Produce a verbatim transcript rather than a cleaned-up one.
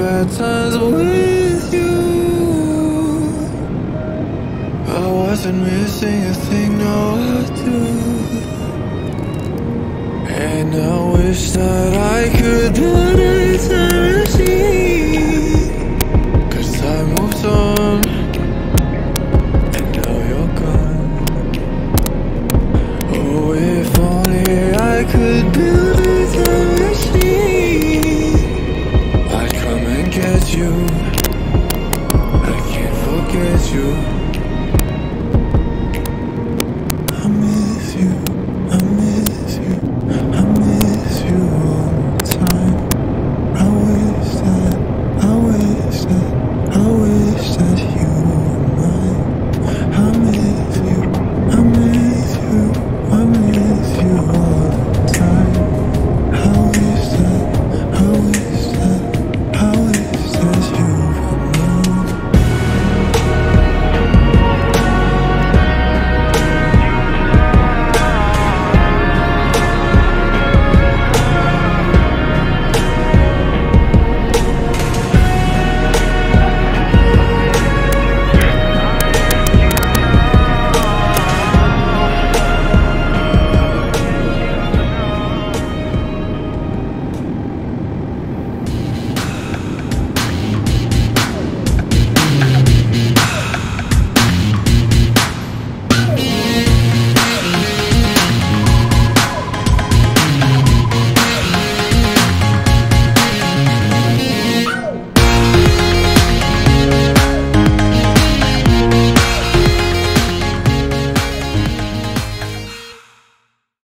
bad times with you. I wasn't missing a thing, now I do. And I wish that I could.